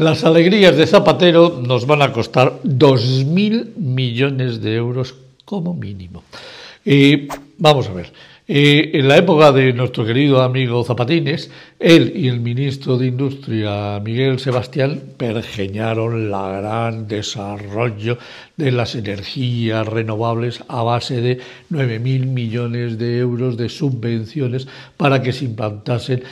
Las alegrías de Zapatero nos van a costar 2.000 millones de euros como mínimo. Vamos a ver, en la época de nuestro querido amigo Zapatines, él y el ministro de Industria, Miguel Sebastián, pergeñaron la gran desarrollo de las energías renovables a base de 9.000 millones de euros de subvenciones para que se implantasen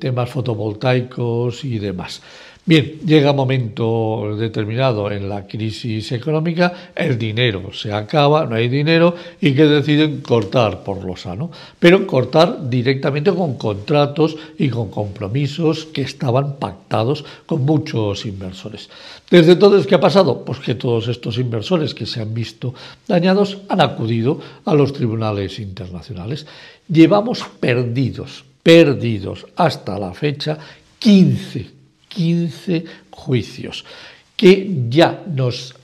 temas fotovoltaicos y demás. Bien, llega un momento determinado en la crisis económica, el dinero se acaba, no hay dinero, y que deciden cortar por lo sano, pero cortar directamente con contratos y con compromisos que estaban pactados con muchos inversores. Desde entonces, ¿qué ha pasado? Pues que todos estos inversores que se han visto dañados han acudido a los tribunales internacionales. Llevamos perdidos hasta la fecha 15 juicios que ya nos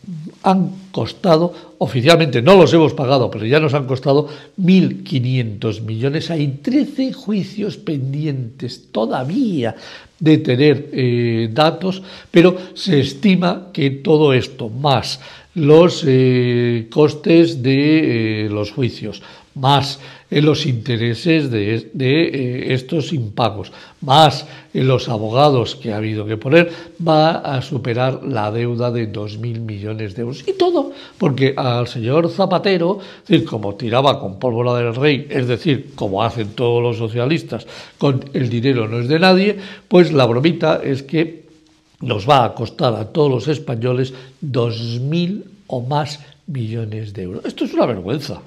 han costado, oficialmente no los hemos pagado, pero ya nos han costado 1.500 millones. Hay 13 juicios pendientes todavía de tener datos, pero se estima que todo esto, más los costes de los juicios, más los intereses de estos impagos, más los abogados que ha habido que poner, va a superar la deuda de 2.000 millones de euros. Y todo porque al señor Zapatero, es decir, como tiraba con pólvora del rey, es decir, como hacen todos los socialistas, con el dinero no es de nadie, pues la bromita es que nos va a costar a todos los españoles 2.000 o más millones de euros. Esto es una vergüenza.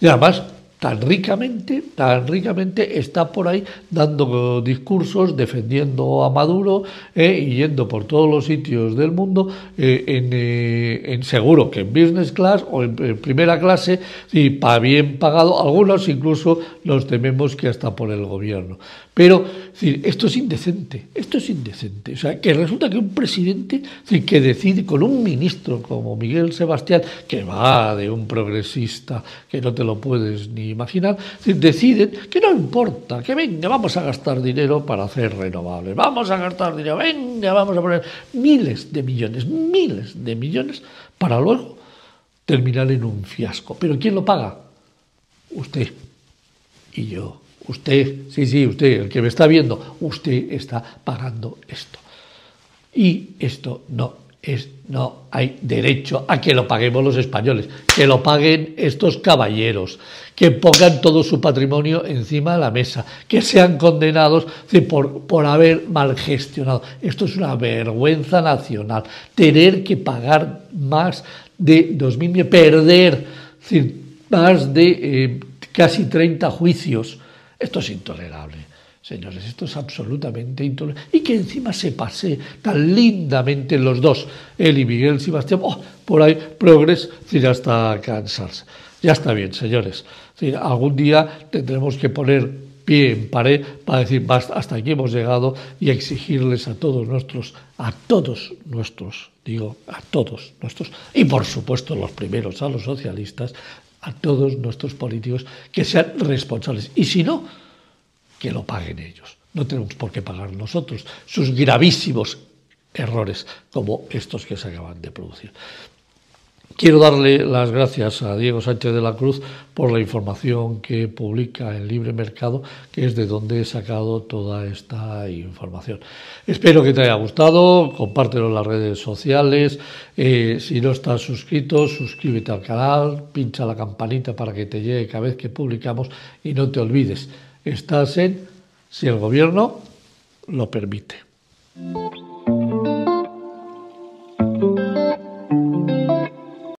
Y además, tan ricamente está por ahí dando discursos, defendiendo a Maduro y yendo por todos los sitios del mundo, seguro que en business class o en primera clase, y bien pagado. Algunos incluso los tememos que hasta por el gobierno. Pero es decir, esto es indecente. O sea, que resulta que un presidente que decide con un ministro como Miguel Sebastián, que va de un progresista que no te lo puedes ni imaginar, deciden que no importa, que venga, vamos a gastar dinero para hacer renovables, vamos a gastar dinero, venga, vamos a poner miles de millones para luego terminar en un fiasco. ¿Pero quién lo paga? Usted y yo. Usted, sí, usted, el que me está viendo, usted está pagando esto. Y esto no hay derecho a que lo paguemos los españoles, que lo paguen estos caballeros, que pongan todo su patrimonio encima de la mesa, que sean condenados por haber mal gestionado. Esto es una vergüenza nacional, tener que pagar más de 2.000, perder más de casi 30 juicios. Esto es intolerable. Señores, esto es absolutamente intolerable. Y que encima se pase tan lindamente los dos, él y Miguel Sebastián, por ahí progres, hasta cansarse. Ya está bien, señores. Algún día tendremos que poner pie en pared para decir, hasta aquí hemos llegado, y exigirles a todos nuestros, y por supuesto los primeros, a los socialistas, a todos nuestros políticos, que sean responsables. Y si no, que lo paguen ellos. No tenemos por qué pagar nosotros sus gravísimos errores como estos que se acaban de producir. Quiero darle las gracias a Diego Sánchez de la Cruz por la información que publica en Libre Mercado, que es de donde he sacado toda esta información. Espero que te haya gustado, compártelo en las redes sociales. Si no estás suscrito, suscríbete al canal, pincha la campanita para que te llegue cada vez que publicamos, y no te olvides, estás en Si el Gobierno lo permite.